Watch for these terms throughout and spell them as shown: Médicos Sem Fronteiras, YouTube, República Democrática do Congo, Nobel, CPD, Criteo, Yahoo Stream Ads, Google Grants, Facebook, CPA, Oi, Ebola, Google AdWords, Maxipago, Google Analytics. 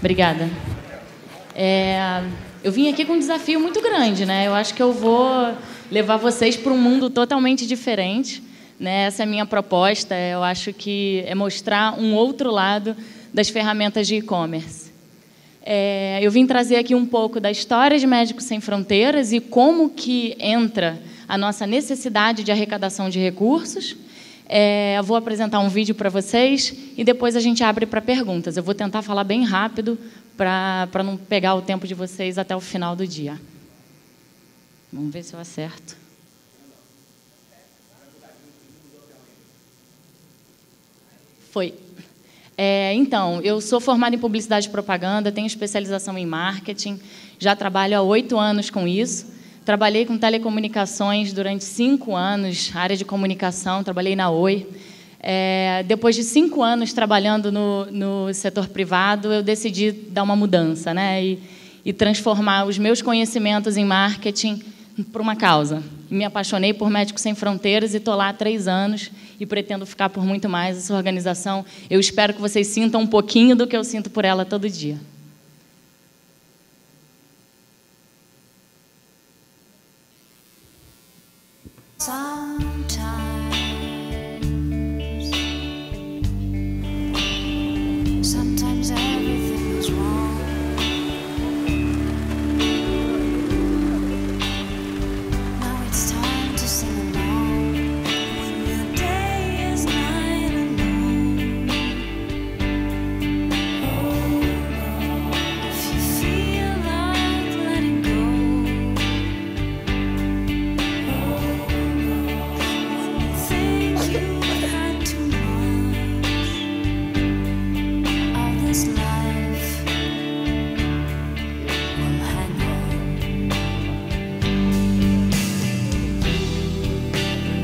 Obrigada. Eu vim aqui com um desafio muito grande, né? Eu acho que eu vou levar vocês para um mundo totalmente diferente, né? Essa é a minha proposta. Eu acho que é mostrar um outro lado das ferramentas de e-commerce. Eu vim trazer aqui um pouco da história de Médicos Sem Fronteiras e como que entra a nossa necessidade de arrecadação de recursos. Eu vou apresentar um vídeo para vocês e depois a gente abre para perguntas. Eu vou tentar falar bem rápido para não pegar o tempo de vocês até o final do dia. Vamos ver se eu acerto. Foi. Então, eu sou formada em publicidade e propaganda, tenho especialização em marketing, já trabalho há 8 anos com isso. Trabalhei com telecomunicações durante 5 anos, área de comunicação, trabalhei na Oi. Depois de 5 anos trabalhando no setor privado, eu decidi dar uma mudança, né? E transformar os meus conhecimentos em marketing para uma causa. Me apaixonei por Médicos Sem Fronteiras e estou lá há 3 anos e pretendo ficar por muito mais. Essa organização, eu espero que vocês sintam um pouquinho do que eu sinto por ela todo dia. Sometimes everything goes wrong. Now it's time to sing along. When the day is night and long. Oh, if you feel like letting go. Oh, when you think you've had too much of this life. Well, hang on.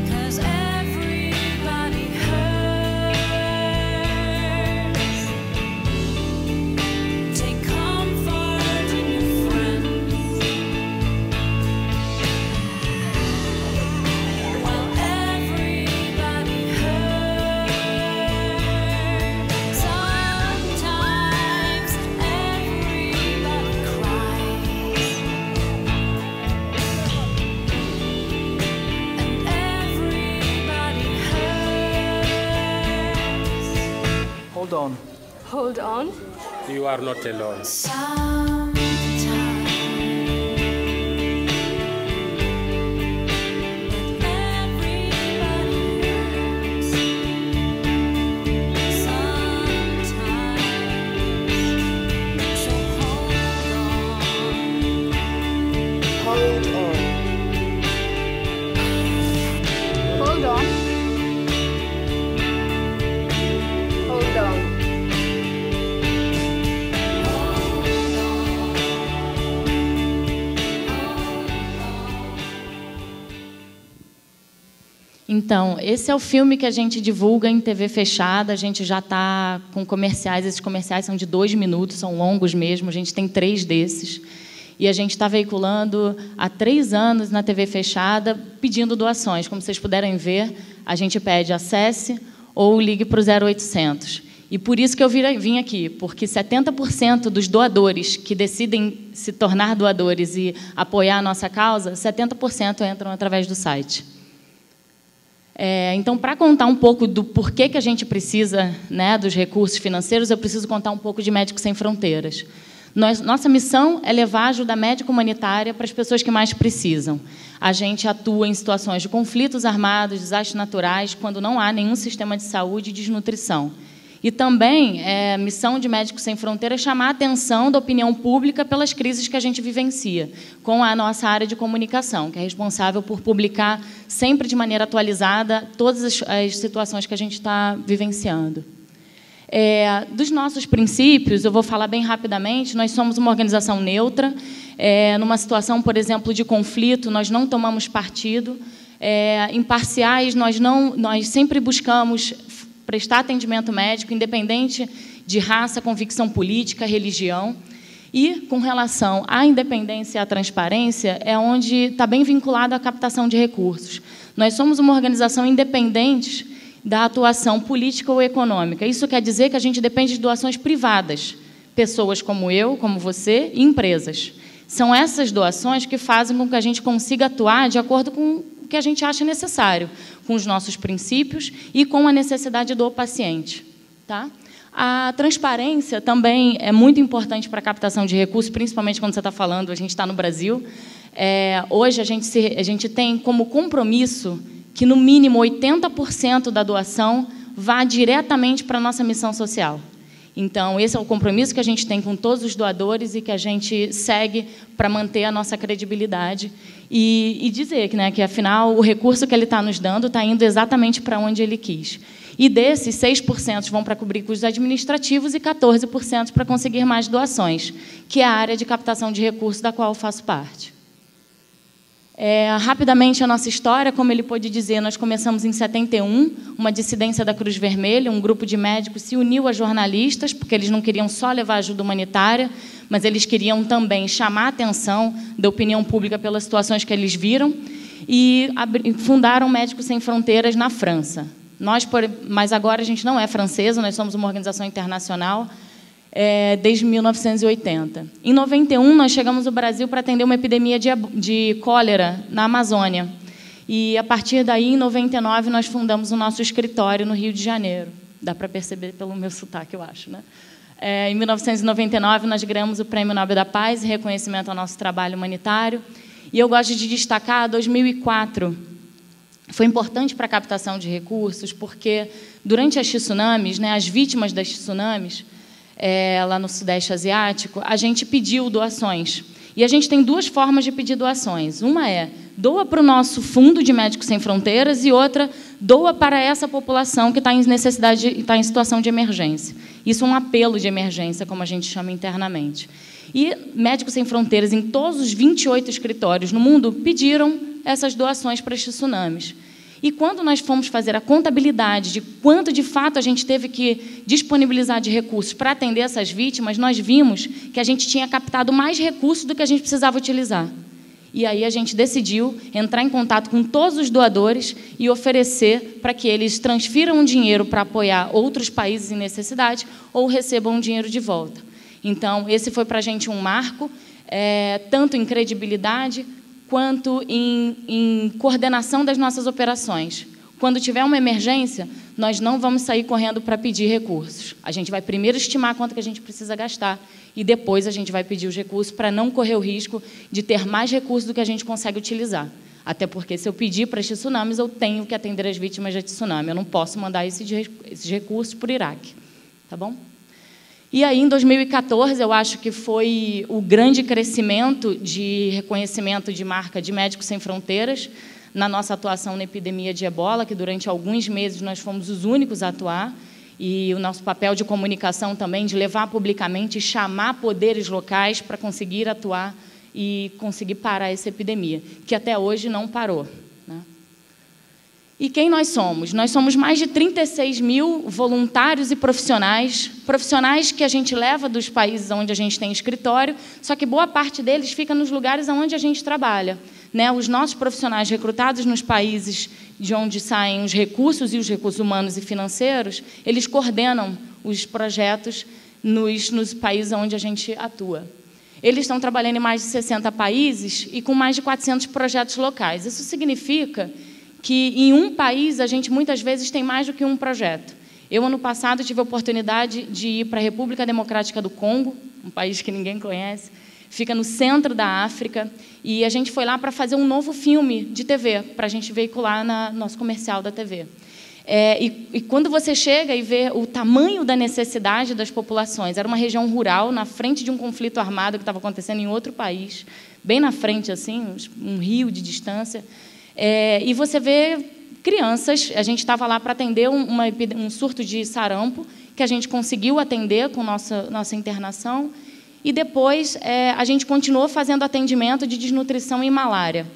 'Cause everybody hurts. Take comfort in your friends. Well, everybody hurts. Sometimes everybody cries. And everybody hurts. Hold on. Hold on. You are not alone. Hold on. Hold on. Hold on. Então, esse é o filme que a gente divulga em TV fechada. A gente já está com comerciais. Esses comerciais são de 2 minutos, são longos mesmo. A gente tem 3 desses. E a gente está veiculando há 3 anos na TV fechada, pedindo doações. Como vocês puderem ver, a gente pede acesse ou ligue para o 0800. E por isso que eu vim aqui, porque 70% dos doadores que decidem se tornar doadores e apoiar a nossa causa, 70% entram através do site. Então, para contar um pouco do porquê que a gente precisa, né, dos recursos financeiros, eu preciso contar um pouco de Médicos Sem Fronteiras. Nossa missão é levar ajuda médica humanitária para as pessoas que mais precisam. A gente atua em situações de conflitos armados, desastres naturais, quando não há nenhum sistema de saúde e desnutrição. E também, a missão de Médicos Sem Fronteiras é chamar a atenção da opinião pública pelas crises que a gente vivencia, com a nossa área de comunicação, que é responsável por publicar sempre de maneira atualizada todas as situações que a gente está vivenciando. Dos nossos princípios, eu vou falar bem rapidamente, nós somos uma organização neutra. Numa situação, por exemplo, de conflito, nós não tomamos partido. Imparciais, nós sempre buscamos prestar atendimento médico, independente de raça, convicção política, religião. E, com relação à independência e à transparência, é onde está bem vinculado à captação de recursos. Nós somos uma organização independente da atuação política ou econômica. Isso quer dizer que a gente depende de doações privadas, pessoas como eu, como você, e empresas. São essas doações que fazem com que a gente consiga atuar de acordo com o que a gente acha necessário, com os nossos princípios e com a necessidade do paciente. Tá? A transparência também é muito importante para a captação de recursos, principalmente quando você está falando, a gente está no Brasil. Hoje, a gente tem como compromisso que, no mínimo, 80% da doação vá diretamente para a nossa missão social. Então, esse é o compromisso que a gente tem com todos os doadores e que a gente segue para manter a nossa credibilidade e dizer que, né, que, afinal, o recurso que ele está nos dando está indo exatamente para onde ele quis. E desses, 6% vão para cobrir custos administrativos e 14% para conseguir mais doações, que é a área de captação de recursos da qual eu faço parte. Rapidamente, a nossa história, como ele pôde dizer, nós começamos em 71, uma dissidência da Cruz Vermelha, um grupo de médicos se uniu a jornalistas, porque eles não queriam só levar ajuda humanitária, mas eles queriam também chamar a atenção da opinião pública pelas situações que eles viram, e fundaram Médicos Sem Fronteiras na França. Mas agora a gente não é francesa, nós somos uma organização internacional, desde 1980. Em 91, nós chegamos ao Brasil para atender uma epidemia de cólera na Amazônia. E, a partir daí, em 99, nós fundamos o nosso escritório no Rio de Janeiro. Dá para perceber pelo meu sotaque, eu acho, né? Em 1999, nós ganhamos o Prêmio Nobel da Paz, reconhecimento ao nosso trabalho humanitário. E eu gosto de destacar 2004. Foi importante para a captação de recursos, porque, durante as tsunamis, né, as vítimas das tsunamis, lá no Sudeste Asiático, a gente pediu doações. E a gente tem duas formas de pedir doações. Uma é, doa para o nosso fundo de Médicos Sem Fronteiras, e outra, doa para essa população que está em necessidade, está em situação de emergência. Isso é um apelo de emergência, como a gente chama internamente. E Médicos Sem Fronteiras, em todos os 28 escritórios no mundo, pediram essas doações para estes tsunamis. E, quando nós fomos fazer a contabilidade de quanto, de fato, a gente teve que disponibilizar de recursos para atender essas vítimas, nós vimos que a gente tinha captado mais recursos do que a gente precisava utilizar. E aí a gente decidiu entrar em contato com todos os doadores e oferecer para que eles transfiram dinheiro para apoiar outros países em necessidade ou recebam dinheiro de volta. Então, esse foi para a gente um marco, tanto em credibilidade quanto em coordenação das nossas operações. Quando tiver uma emergência, nós não vamos sair correndo para pedir recursos. A gente vai primeiro estimar quanto que a gente precisa gastar e depois a gente vai pedir os recursos para não correr o risco de ter mais recursos do que a gente consegue utilizar. Até porque, se eu pedir para as tsunamis, eu tenho que atender as vítimas de tsunami. Eu não posso mandar esses recursos para o Iraque. Tá bom? E aí, em 2014, eu acho que foi o grande crescimento de reconhecimento de marca de Médicos Sem Fronteiras na nossa atuação na epidemia de ebola, que durante alguns meses nós fomos os únicos a atuar, e o nosso papel de comunicação também, de levar publicamente e chamar poderes locais para conseguir atuar e conseguir parar essa epidemia, que até hoje não parou. E quem nós somos? Nós somos mais de 36 mil voluntários e profissionais que a gente leva dos países onde a gente tem escritório, só que boa parte deles fica nos lugares onde a gente trabalha. Né? Os nossos profissionais recrutados nos países de onde saem os recursos, e os recursos humanos e financeiros, eles coordenam os projetos nos países onde a gente atua. Eles estão trabalhando em mais de 60 países e com mais de 400 projetos locais. Isso significa que, em um país, a gente, muitas vezes, tem mais do que um projeto. Eu, ano passado, tive a oportunidade de ir para a República Democrática do Congo, um país que ninguém conhece, fica no centro da África, e a gente foi lá para fazer um novo filme de TV, para a gente veicular no nosso comercial da TV. E quando você chega e vê o tamanho da necessidade das populações, era uma região rural, na frente de um conflito armado que estava acontecendo em outro país, bem na frente, assim, um rio de distância. E você vê crianças, a gente estava lá para atender um surto de sarampo, que a gente conseguiu atender com nossa internação, e depois a gente continuou fazendo atendimento de desnutrição e malária.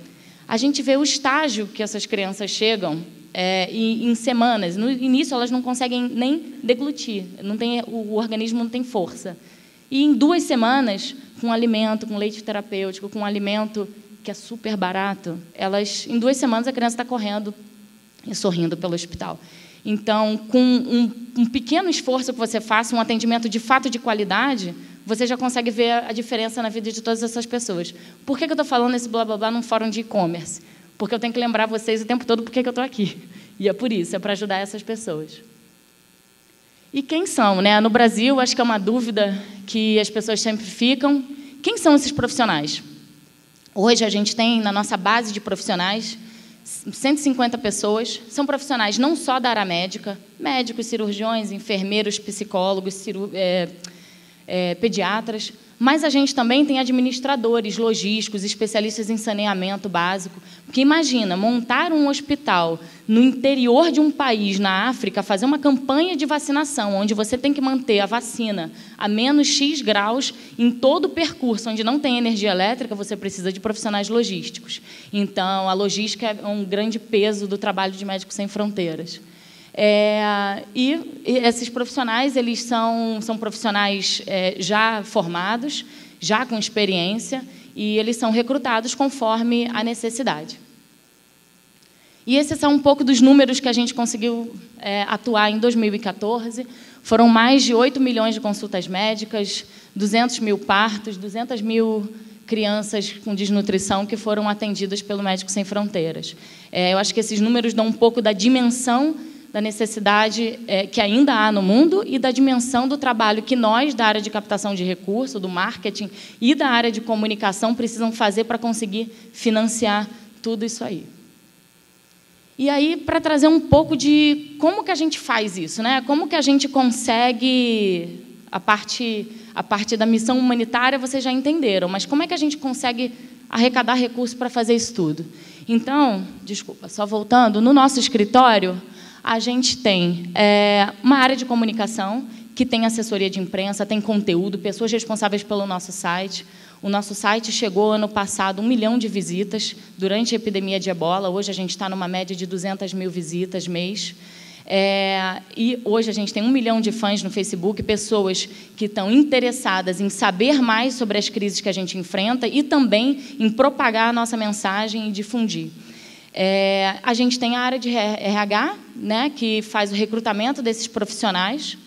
A gente vê o estágio que essas crianças chegam em semanas. No início, elas não conseguem nem deglutir, o organismo não tem força. E, em 2 semanas, com alimento, com leite terapêutico, com alimento que é super barato, em 2 semanas a criança está correndo e sorrindo pelo hospital. Então, com um pequeno esforço que você faça, um atendimento de fato de qualidade, você já consegue ver a diferença na vida de todas essas pessoas. Por que eu estou falando esse blá, blá, blá num fórum de e-commerce? Porque eu tenho que lembrar vocês o tempo todo por que eu estou aqui. E é por isso, é para ajudar essas pessoas. E quem são, né? No Brasil, acho que é uma dúvida que as pessoas sempre ficam. Quem são esses profissionais? Hoje, a gente tem, na nossa base de profissionais, 150 pessoas. São profissionais não só da área médica, médicos, cirurgiões, enfermeiros, psicólogos, pediatras, mas a gente também tem administradores, logísticos, especialistas em saneamento básico. Porque imagina, montar um hospital no interior de um país, na África, fazer uma campanha de vacinação, onde você tem que manter a vacina a menos X graus em todo o percurso, onde não tem energia elétrica, você precisa de profissionais logísticos. Então, a logística é um grande peso do trabalho de Médicos Sem Fronteiras. E esses profissionais, eles são profissionais já formados, já com experiência, e eles são recrutados conforme a necessidade. E esses são um pouco dos números que a gente conseguiu atuar em 2014. Foram mais de 8 milhões de consultas médicas, 200 mil partos, 200 mil... crianças com desnutrição que foram atendidas pelo Médicos Sem Fronteiras. Eu acho que esses números dão um pouco da dimensão da necessidade que ainda há no mundo e da dimensão do trabalho que nós, da área de captação de recursos, do marketing e da área de comunicação, precisam fazer para conseguir financiar tudo isso aí. E aí, para trazer um pouco de como que a gente faz isso, né? Como que a gente consegue... A parte da missão humanitária vocês já entenderam, mas como é que a gente consegue arrecadar recursos para fazer isso tudo? Então, desculpa, só voltando, no nosso escritório, a gente tem uma área de comunicação que tem assessoria de imprensa, tem conteúdo, pessoas responsáveis pelo nosso site. O nosso site chegou, ano passado, 1 milhão de visitas durante a epidemia de ebola. Hoje, a gente está numa média de 200 mil visitas mês. E hoje a gente tem 1 milhão de fãs no Facebook, pessoas que estão interessadas em saber mais sobre as crises que a gente enfrenta e também em propagar a nossa mensagem e difundir. A gente tem a área de RH, né, que faz o recrutamento desses profissionais,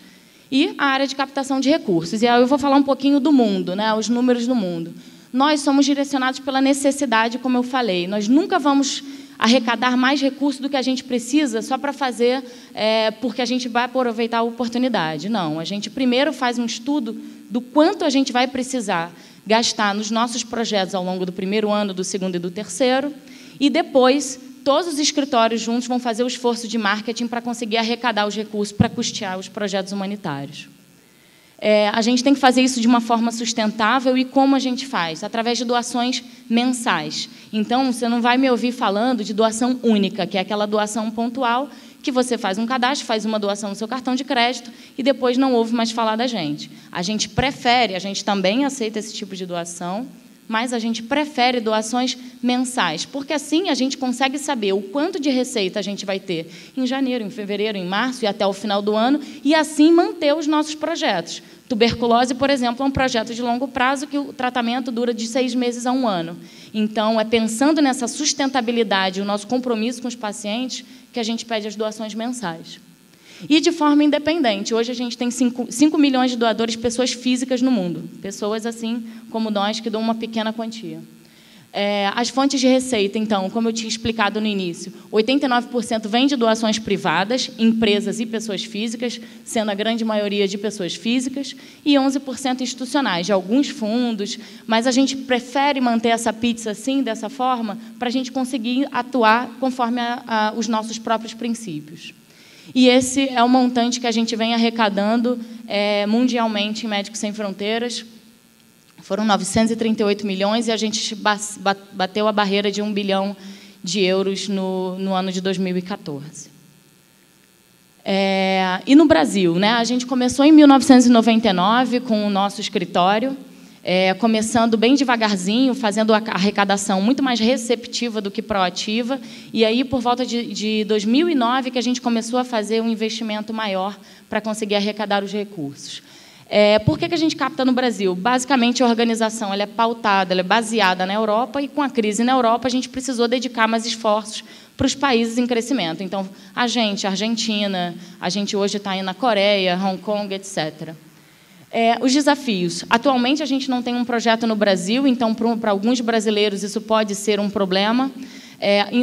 e a área de captação de recursos. E aí eu vou falar um pouquinho do mundo, né, os números do mundo. Nós somos direcionados pela necessidade, como eu falei. Nós nunca vamos... arrecadar mais recursos do que a gente precisa só para fazer, porque a gente vai aproveitar a oportunidade. Não, a gente primeiro faz um estudo do quanto a gente vai precisar gastar nos nossos projetos ao longo do primeiro ano, do segundo e do terceiro, e depois todos os escritórios juntos vão fazer o esforço de marketing para conseguir arrecadar os recursos para custear os projetos humanitários. A gente tem que fazer isso de uma forma sustentável. E como a gente faz? Através de doações mensais. Então, você não vai me ouvir falando de doação única, que é aquela doação pontual que você faz um cadastro, faz uma doação no seu cartão de crédito e depois não ouve mais falar da gente. A gente prefere, a gente também aceita esse tipo de doação, mas a gente prefere doações mensais, porque assim a gente consegue saber o quanto de receita a gente vai ter em janeiro, em fevereiro, em março e até o final do ano, e assim manter os nossos projetos. Tuberculose, por exemplo, é um projeto de longo prazo que o tratamento dura de 6 meses a 1 ano. Então, é pensando nessa sustentabilidade, o nosso compromisso com os pacientes, que a gente pede as doações mensais. E de forma independente. Hoje a gente tem 5 milhões de doadores, pessoas físicas no mundo. Pessoas assim como nós, que dão uma pequena quantia. As fontes de receita, então, como eu tinha explicado no início, 89% vem de doações privadas, empresas e pessoas físicas, sendo a grande maioria de pessoas físicas, e 11% institucionais, de alguns fundos, mas a gente prefere manter essa pizza assim, dessa forma, para a gente conseguir atuar conforme os nossos próprios princípios. E esse é o montante que a gente vem arrecadando mundialmente em Médicos Sem Fronteiras. Foram 938 milhões e a gente bateu a barreira de 1 bilhão de euros no ano de 2014. E no Brasil, né? A gente começou em 1999 com o nosso escritório, começando bem devagarzinho, fazendo a arrecadação muito mais receptiva do que proativa, e aí, por volta de 2009, que a gente começou a fazer um investimento maior para conseguir arrecadar os recursos. Por que a gente capta no Brasil? Basicamente, a organização ela é pautada, ela é baseada na Europa, e com a crise na Europa, a gente precisou dedicar mais esforços para os países em crescimento. Então, a gente, Argentina, a gente hoje está aí na Coreia, Hong Kong, etc. Os desafios. Atualmente, a gente não tem um projeto no Brasil, então, para alguns brasileiros, isso pode ser um problema.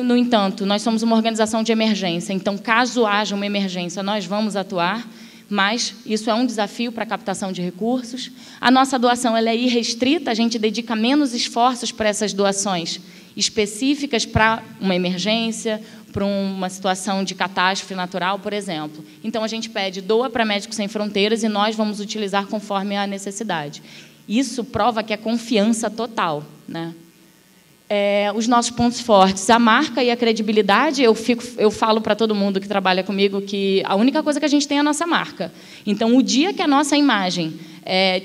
No entanto, nós somos uma organização de emergência, então, caso haja uma emergência, nós vamos atuar, mas isso é um desafio para a captação de recursos. A nossa doação ela é irrestrita, a gente dedica menos esforços para essas doações específicas para uma emergência, para uma situação de catástrofe natural, por exemplo. Então, a gente pede doa para Médicos Sem Fronteiras e nós vamos utilizar conforme a necessidade. Isso prova que é confiança total, né? Os nossos pontos fortes, a marca e a credibilidade, eu falo para todo mundo que trabalha comigo que a única coisa que a gente tem é a nossa marca. Então, o dia que a nossa imagem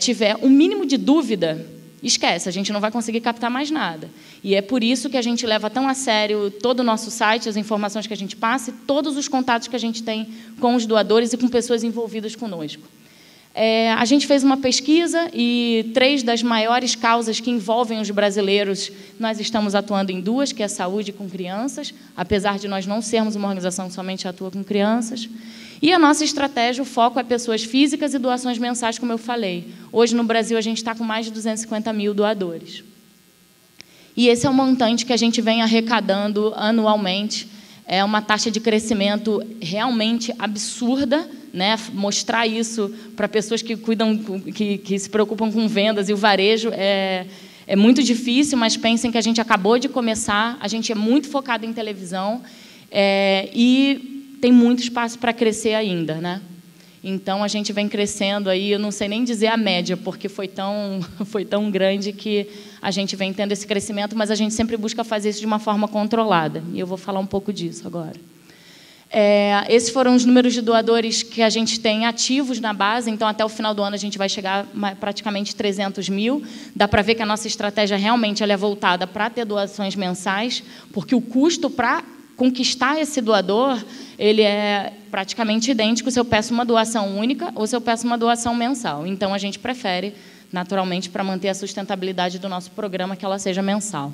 tiver um mínimo de dúvida, esquece, a gente não vai conseguir captar mais nada. E é por isso que a gente leva tão a sério todo o nosso site, as informações que a gente passa e todos os contatos que a gente tem com os doadores e com pessoas envolvidas conosco. A gente fez uma pesquisa e 3 das maiores causas que envolvem os brasileiros, nós estamos atuando em 2, que é a saúde com crianças, apesar de nós não sermos uma organização que somente atua com crianças. E a nossa estratégia, o foco é pessoas físicas e doações mensais, como eu falei. Hoje, no Brasil, a gente está com mais de 250 mil doadores. E esse é o montante que a gente vem arrecadando anualmente. É uma taxa de crescimento realmente absurda, né? Mostrar isso para pessoas que cuidam, que se preocupam com vendas e o varejo é muito difícil, mas pensem que a gente acabou de começar, a gente é muito focado em televisão e tem muito espaço para crescer ainda, né? Então, a gente vem crescendo aí, eu não sei nem dizer a média, porque foi tão grande que a gente vem tendo esse crescimento, mas a gente sempre busca fazer isso de uma forma controlada. E eu vou falar um pouco disso agora. Esses foram os números de doadores que a gente tem ativos na base, então, até o final do ano, a gente vai chegar a praticamente 300 mil. Dá para ver que a nossa estratégia realmente ela é voltada para ter doações mensais, porque o custo para conquistar esse doador, ele é praticamente idêntico se eu peço uma doação única ou se eu peço uma doação mensal. Então, a gente prefere, naturalmente, para manter a sustentabilidade do nosso programa, que ela seja mensal.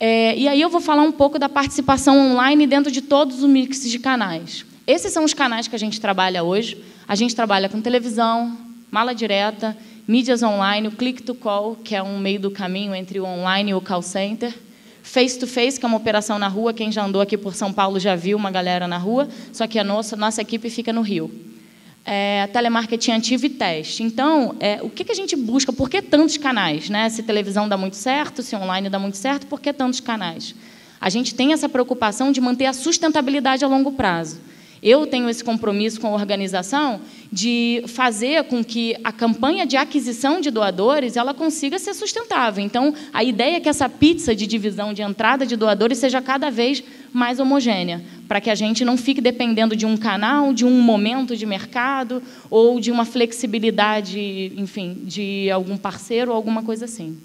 E aí eu vou falar um pouco da participação online dentro de todos os mixes de canais. Esses são os canais que a gente trabalha hoje. A gente trabalha com televisão, mala direta, mídias online, o click to call, que é um meio do caminho entre o online e o call center, face-to-face, que é uma operação na rua. Quem já andou aqui por São Paulo já viu uma galera na rua, só que a nossa equipe fica no Rio. Telemarketing ativo e teste. Então, o que a gente busca? Por que tantos canais, né? Se televisão dá muito certo, se online dá muito certo, por que tantos canais? A gente tem essa preocupação de manter a sustentabilidade a longo prazo. Eu tenho esse compromisso com a organização de fazer com que a campanha de aquisição de doadores ela consiga ser sustentável. Então, a ideia é que essa pizza de divisão de entrada de doadores seja cada vez mais homogênea, para que a gente não fique dependendo de um canal, de um momento de mercado ou de uma flexibilidade, enfim, de algum parceiro ou alguma coisa assim.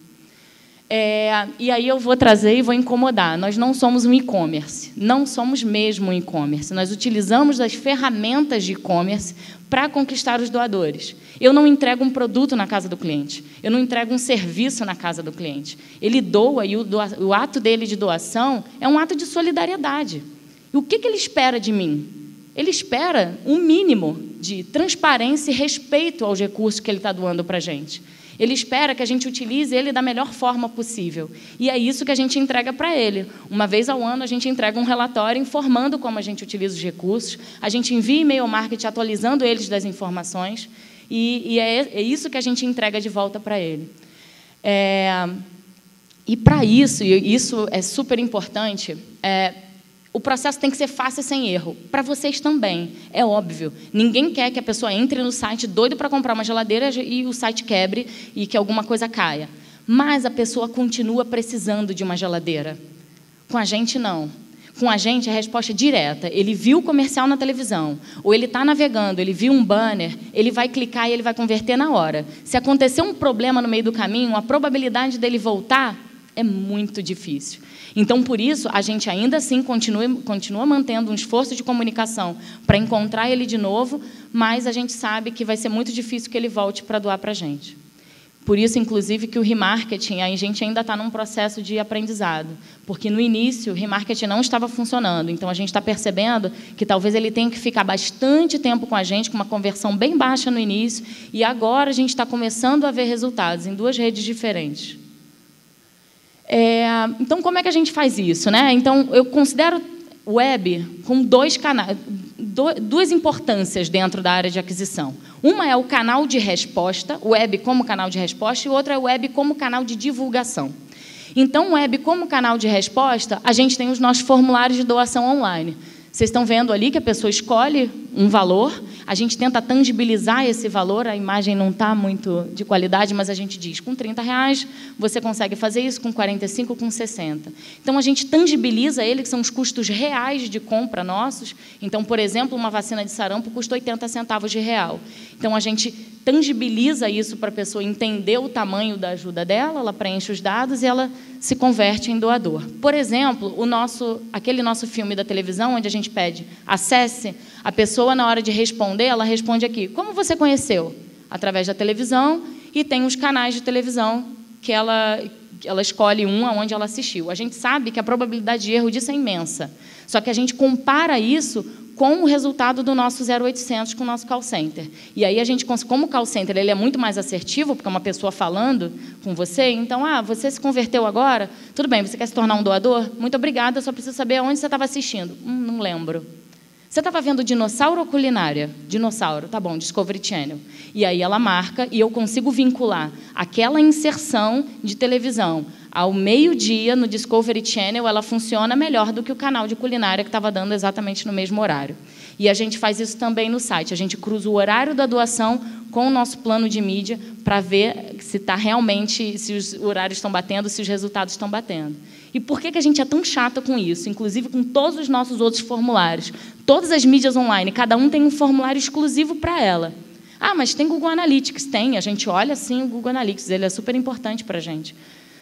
E aí eu vou trazer e vou incomodar. Nós não somos um e-commerce, não somos mesmo um e-commerce. Nós utilizamos as ferramentas de e-commerce para conquistar os doadores. Eu não entrego um produto na casa do cliente, eu não entrego um serviço na casa do cliente. Ele doa e o ato dele de doação é um ato de solidariedade. E o que ele espera de mim? Ele espera um mínimo de transparência e respeito aos recursos que ele está doando para a gente. Ele espera que a gente utilize ele da melhor forma possível. E é isso que a gente entrega para ele. Uma vez ao ano, a gente entrega um relatório informando como a gente utiliza os recursos, a gente envia e-mail marketing atualizando eles das informações, e é isso que a gente entrega de volta para ele. E para isso, e isso é super importante, o processo tem que ser fácil e sem erro. Para vocês também, é óbvio. Ninguém quer que a pessoa entre no site doido para comprar uma geladeira e o site quebre e que alguma coisa caia. Mas a pessoa continua precisando de uma geladeira. Com a gente, não. Com a gente, a resposta é direta. Ele viu o comercial na televisão, ou ele está navegando, ele viu um banner, ele vai clicar e ele vai converter na hora. Se acontecer um problema no meio do caminho, a probabilidade dele voltar é muito difícil. Então, por isso, a gente ainda assim continua mantendo um esforço de comunicação para encontrar ele de novo, mas a gente sabe que vai ser muito difícil que ele volte para doar para a gente. Por isso, inclusive, que o remarketing, a gente ainda está num processo de aprendizado, porque, no início, o remarketing não estava funcionando. Então, a gente está percebendo que talvez ele tenha que ficar bastante tempo com a gente, com uma conversão bem baixa no início, e agora a gente está começando a ver resultados em duas redes diferentes. Então, como é que a gente faz isso, né? Então, eu considero web com dois canais, duas importâncias dentro da área de aquisição. Uma é o canal de resposta, web como canal de resposta, e outra é web como canal de divulgação. Então, web como canal de resposta, a gente tem os nossos formulários de doação online. Vocês estão vendo ali que a pessoa escolhe um valor, a gente tenta tangibilizar esse valor, a imagem não está muito de qualidade, mas a gente diz, com R$30 você consegue fazer isso, com 45, com 60. Então, a gente tangibiliza ele, que são os custos reais de compra nossos. Então, por exemplo, uma vacina de sarampo custa 80 centavos de real. Então, a gente tangibiliza isso para a pessoa entender o tamanho da ajuda dela, ela preenche os dados e ela se converte em doador. Por exemplo, aquele nosso filme da televisão, onde a gente pede acesse, a pessoa, na hora de responder, ela responde aqui, como você conheceu? Através da televisão, e tem os canais de televisão que ela escolhe um aonde ela assistiu. A gente sabe que a probabilidade de erro disso é imensa, só que a gente compara isso com o resultado do nosso 0800 com o nosso call center. E aí a gente, como o call center ele é muito mais assertivo, porque é uma pessoa falando com você, então, você se converteu agora? Tudo bem, você quer se tornar um doador? Muito obrigada, eu só preciso saber aonde você estava assistindo. Não lembro. Você estava vendo dinossauro ou culinária? Dinossauro, tá bom, Discovery Channel. E aí ela marca e eu consigo vincular aquela inserção de televisão ao meio-dia no Discovery Channel, ela funciona melhor do que o canal de culinária que estava dando exatamente no mesmo horário. E a gente faz isso também no site, a gente cruza o horário da doação com o nosso plano de mídia para ver se tá realmente, se os horários estão batendo, se os resultados estão batendo. E por que a gente é tão chata com isso? Inclusive com todos os nossos outros formulários. Todas as mídias online, cada um tem um formulário exclusivo para ela. Ah, mas tem Google Analytics? Tem, a gente olha sim o Google Analytics, ele é super importante para a gente.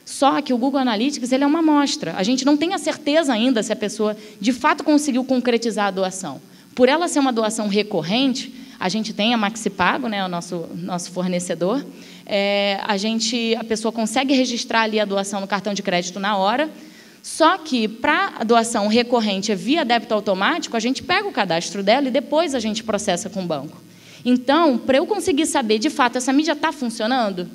Só que o Google Analytics ele é uma amostra. A gente não tem a certeza ainda se a pessoa, de fato, conseguiu concretizar a doação. Por ela ser uma doação recorrente, a gente tem a Maxipago, né, o nosso fornecedor, a pessoa consegue registrar ali a doação no cartão de crédito na hora, só que, para a doação recorrente via débito automático, a gente pega o cadastro dela e depois a gente processa com o banco. Então, para eu conseguir saber, de fato, essa mídia está funcionando,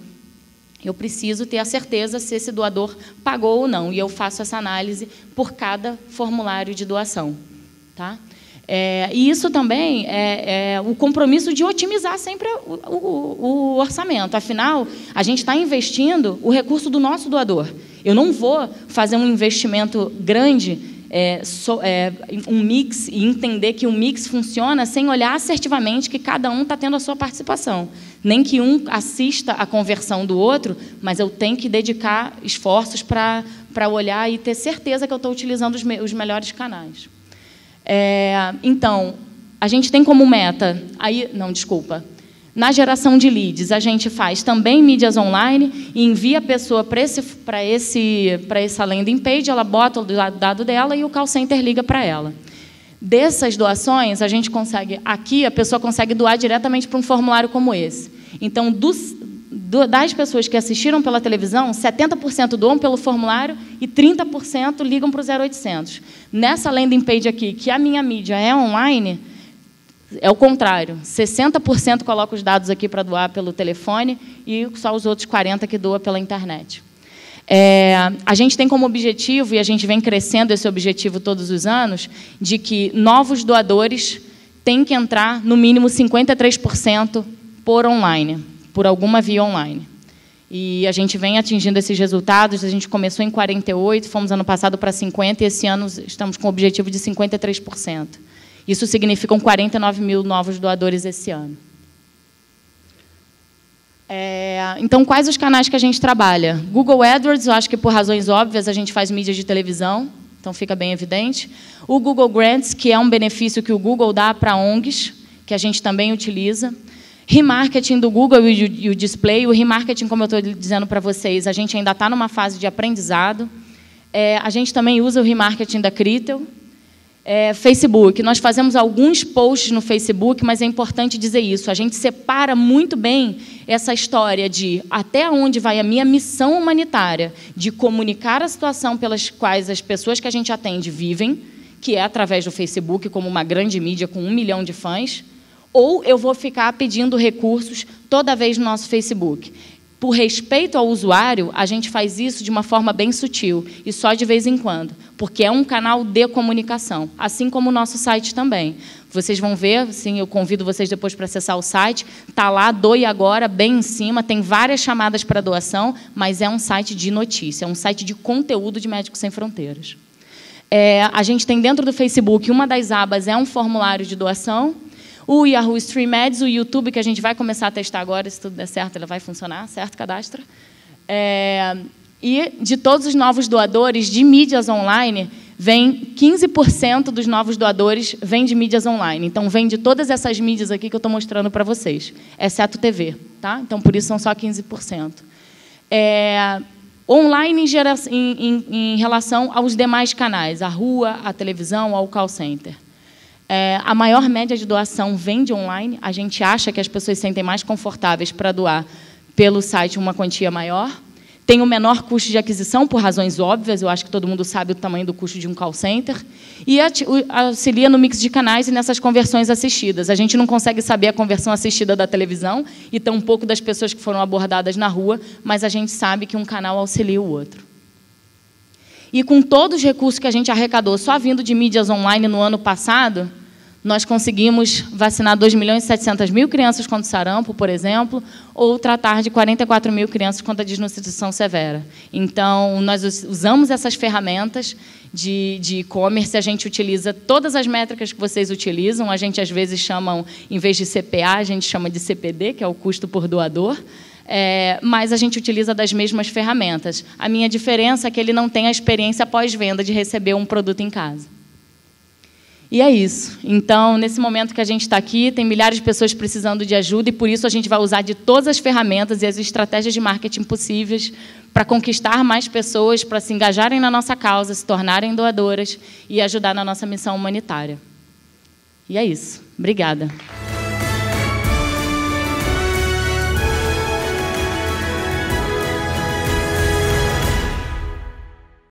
eu preciso ter a certeza se esse doador pagou ou não, e eu faço essa análise por cada formulário de doação. Tá? E isso também é o compromisso de otimizar sempre o orçamento. Afinal, a gente está investindo o recurso do nosso doador. Eu não vou fazer um investimento grande, um mix, e entender que o mix funciona sem olhar assertivamente que cada um está tendo a sua participação. Nem que um assista à conversão do outro, mas eu tenho que dedicar esforços para olhar e ter certeza que eu estou utilizando os melhores canais. Então, a gente tem como meta... Na geração de leads, a gente faz também mídias online e envia a pessoa para essa landing page, ela bota o dado dela e o call center liga para ela. Dessas doações, a gente consegue... Aqui, a pessoa consegue doar diretamente para um formulário como esse. Então, das pessoas que assistiram pela televisão, 70% doam pelo formulário e 30% ligam para o 0800. Nessa landing page aqui, que a minha mídia é online... É o contrário, 60% coloca os dados aqui para doar pelo telefone e só os outros 40% que doa pela internet. A gente tem como objetivo, e a gente vem crescendo esse objetivo todos os anos, de que novos doadores têm que entrar no mínimo 53% por alguma via online. E a gente vem atingindo esses resultados, a gente começou em 48%, fomos ano passado para 50% e esse ano estamos com o objetivo de 53%. Isso significam 49 mil novos doadores esse ano. Então, quais os canais que a gente trabalha? Google AdWords, eu acho que, por razões óbvias, a gente faz mídia de televisão, então fica bem evidente. O Google Grants, que é um benefício que o Google dá para ONGs, que a gente também utiliza. Remarketing do Google e o display. O remarketing, como eu estou dizendo para vocês, a gente ainda está numa fase de aprendizado. A gente também usa o remarketing da Criteo. Facebook. Nós fazemos alguns posts no Facebook, mas é importante dizer isso. A gente separa muito bem essa história de até onde vai a minha missão humanitária de comunicar a situação pelas quais as pessoas que a gente atende vivem, que é através do Facebook, como uma grande mídia com 1 milhão de fãs, ou eu vou ficar pedindo recursos toda vez no nosso Facebook. Por respeito ao usuário, a gente faz isso de uma forma bem sutil e só de vez em quando, porque é um canal de comunicação, assim como o nosso site também. Vocês vão ver, sim, eu convido vocês depois para acessar o site, está lá, doe agora, bem em cima, tem várias chamadas para doação, mas é um site de notícia, é um site de conteúdo de Médicos Sem Fronteiras. A gente tem dentro do Facebook, uma das abas é um formulário de doação, o Yahoo Stream Ads, o YouTube, que a gente vai começar a testar agora, se tudo der certo, ele vai funcionar, certo, cadastra? E de todos os novos doadores de mídias online, vem 15% dos novos doadores vem de mídias online. Então, vem de todas essas mídias aqui que eu estou mostrando para vocês, exceto TV, tá? Então, por isso, são só 15%. Online em relação aos demais canais, a rua, a televisão, ao call center. A maior média de doação vem de online. A gente acha que as pessoas se sentem mais confortáveis para doar pelo site uma quantia maior. Tem o menor custo de aquisição, por razões óbvias. Eu acho que todo mundo sabe o tamanho do custo de um call center. E auxilia no mix de canais e nessas conversões assistidas. A gente não consegue saber a conversão assistida da televisão e tampouco das pessoas que foram abordadas na rua, mas a gente sabe que um canal auxilia o outro. E com todos os recursos que a gente arrecadou, só vindo de mídias online no ano passado, nós conseguimos vacinar 2.700.000 crianças contra o sarampo, por exemplo, ou tratar de 44.000 crianças contra a desnutrição severa. Então, nós usamos essas ferramentas de e-commerce, a gente utiliza todas as métricas que vocês utilizam, a gente às vezes chama, em vez de CPA, a gente chama de CPD, que é o custo por doador, mas a gente utiliza das mesmas ferramentas. A minha diferença é que ele não tem a experiência pós-venda de receber um produto em casa. E é isso. Então, nesse momento que a gente está aqui, tem milhares de pessoas precisando de ajuda e, por isso, a gente vai usar de todas as ferramentas e as estratégias de marketing possíveis para conquistar mais pessoas, para se engajarem na nossa causa, se tornarem doadoras e ajudar na nossa missão humanitária. E é isso. Obrigada.